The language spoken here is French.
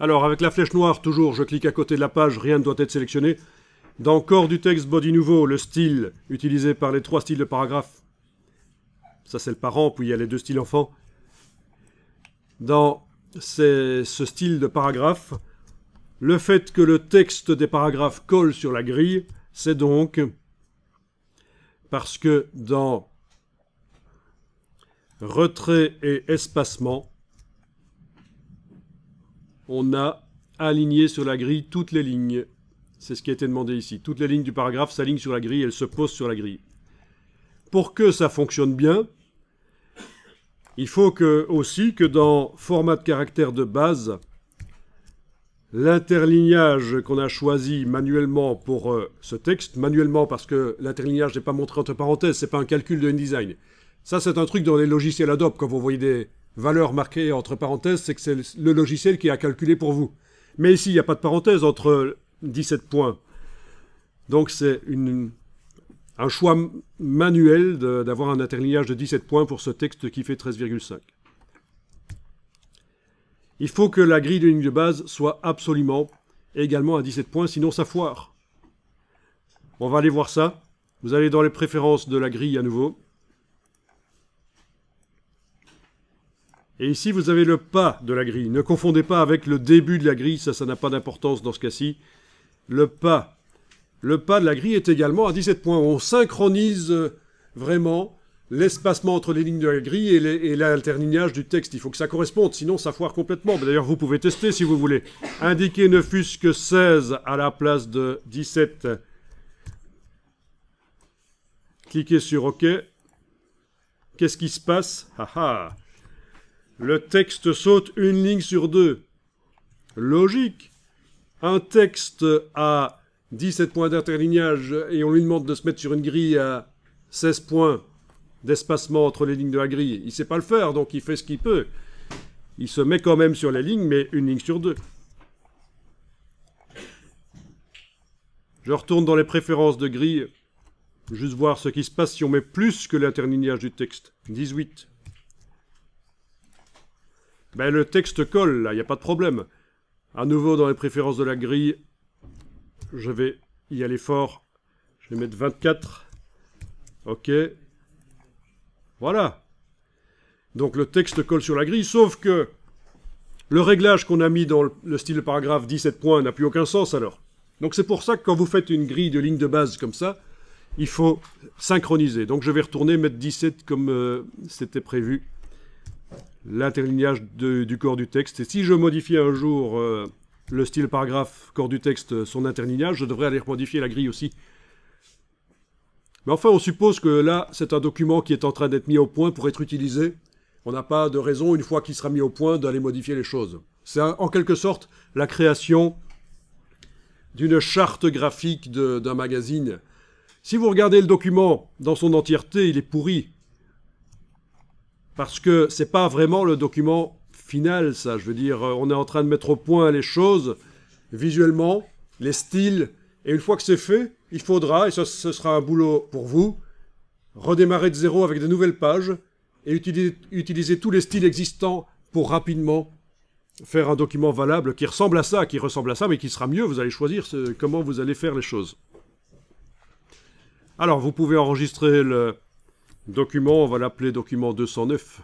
Alors avec la flèche noire, toujours, je clique à côté de la page, rien ne doit être sélectionné. Dans corps du texte, body nouveau, le style utilisé par les trois styles de paragraphe. Ça c'est le parent, puis il y a les deux styles enfants. Dans ce style de paragraphe, le fait que le texte des paragraphes colle sur la grille, c'est donc parce que dans retrait et espacement, on a aligné sur la grille toutes les lignes. C'est ce qui a été demandé ici. Toutes les lignes du paragraphe s'alignent sur la grille et elles se posent sur la grille. Pour que ça fonctionne bien, il faut aussi que dans format de caractère de base, l'interlignage qu'on a choisi manuellement pour ce texte, manuellement parce que l'interlignage n'est pas montré entre parenthèses, c'est pas un calcul de InDesign. Ça, c'est un truc dans les logiciels Adobe. Quand vous voyez des valeurs marquées entre parenthèses, c'est que c'est le logiciel qui a calculé pour vous. Mais ici, il n'y a pas de parenthèse entre 17 points. Donc, c'est un choix manuel d'avoir un interlignage de 17 points pour ce texte qui fait 13,5. Il faut que la grille de ligne de base soit absolument également à 17 points, sinon ça foire. On va aller voir ça. Vous allez dans les préférences de la grille à nouveau. Et ici, vous avez le pas de la grille. Ne confondez pas avec le début de la grille, ça n'a pas d'importance dans ce cas-ci. Le pas. Le pas de la grille est également à 17 points. On synchronise vraiment l'espacement entre les lignes de la grille et l'interlignage du texte. Il faut que ça corresponde, sinon ça foire complètement. D'ailleurs, vous pouvez tester si vous voulez. Indiquez ne fût-ce que 16 à la place de 17. Cliquez sur OK. Qu'est-ce qui se passe? Haha. Le texte saute une ligne sur deux. Logique. Un texte à 17 points d'interlignage et on lui demande de se mettre sur une grille à 16 points d'espacement entre les lignes de la grille. Il ne sait pas le faire, donc il fait ce qu'il peut. Il se met quand même sur les lignes, mais une ligne sur deux. Je retourne dans les préférences de grille. Juste voir ce qui se passe si on met plus que l'interlignage du texte. 18. Ben, le texte colle, là, il n'y a pas de problème. À nouveau, dans les préférences de la grille, je vais y aller fort. Je vais mettre 24. OK. Voilà. Donc, le texte colle sur la grille, sauf que le réglage qu'on a mis dans le style de paragraphe 17 points n'a plus aucun sens, alors. Donc, c'est pour ça que quand vous faites une grille de ligne de base comme ça, il faut synchroniser. Donc, je vais retourner mettre 17 comme c'était prévu. L'interlignage du corps du texte. Et si je modifie un jour le style paragraphe, corps du texte, son interlignage, je devrais aller modifier la grille aussi. Mais enfin, on suppose que là, c'est un document qui est en train d'être mis au point pour être utilisé. On n'a pas de raison, une fois qu'il sera mis au point, d'aller modifier les choses. C'est en quelque sorte la création d'une charte graphique d'un magazine. Si vous regardez le document dans son entièreté, il est pourri. Parce que c'est pas vraiment le document final, ça. Je veux dire, on est en train de mettre au point les choses, visuellement, les styles. Et une fois que c'est fait, il faudra, et ce sera un boulot pour vous, redémarrer de zéro avec de nouvelles pages et utiliser tous les styles existants pour rapidement faire un document valable qui ressemble à ça, mais qui sera mieux. Vous allez choisir comment vous allez faire les choses. Alors, vous pouvez enregistrer le document, on va l'appeler document 209.